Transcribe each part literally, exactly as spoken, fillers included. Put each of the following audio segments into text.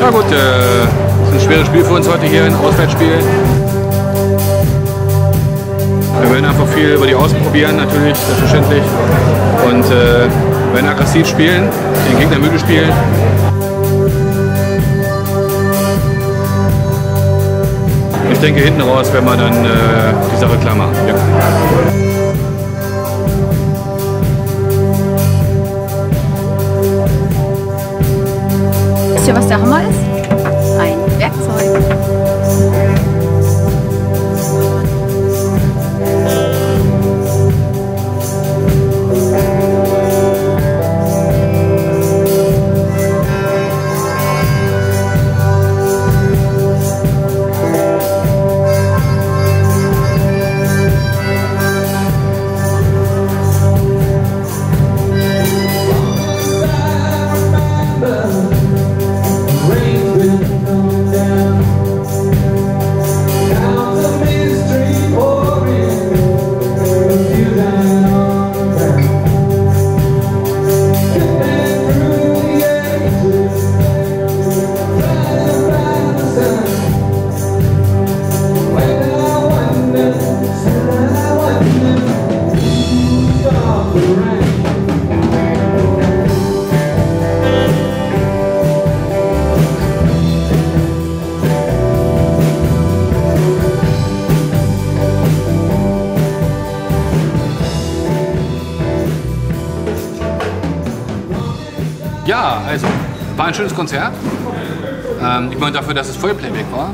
Ja gut, äh, das ist ein schweres Spiel für uns heute hier, ein Auswärtsspiel. Wir werden einfach viel über die Außen probieren, natürlich, selbstverständlich. Und äh, wir werden aggressiv spielen, den Gegner müde spielen. Ich denke, hinten raus werden wir dann äh, die Sache klar machen. Ja. Wisst ihr, was der Hammer ist? Ein Werkzeug. Ja, also war ein schönes Konzert. Ähm, ich meine, dafür, dass es Vollplayback war,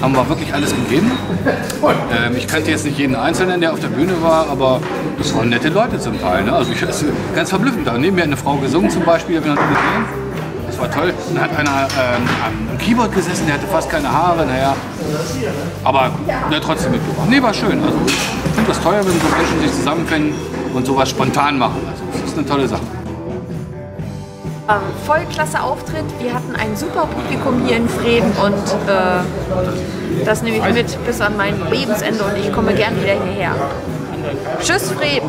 haben wir wirklich alles gegeben. Ähm, ich kannte jetzt nicht jeden Einzelnen, der auf der Bühne war, aber das waren nette Leute zum Teil. Ne? Also ich, das ist ganz verblüffend. Da neben mir eine Frau gesungen zum Beispiel, habe ich noch nicht gesehen. Das war toll. Dann hat einer ähm, am Keyboard gesessen, der hatte fast keine Haare, naja. Aber der hat trotzdem mitgemacht. Nee, war schön. Also ich finde das toll, wenn so Menschen sich zusammenfinden und sowas spontan machen. Also das ist eine tolle Sache. Voll klasse Auftritt. Wir hatten ein super Publikum hier in Freden und äh, das nehme ich mit bis an mein Lebensende und ich komme gern wieder hierher. Tschüss Freden!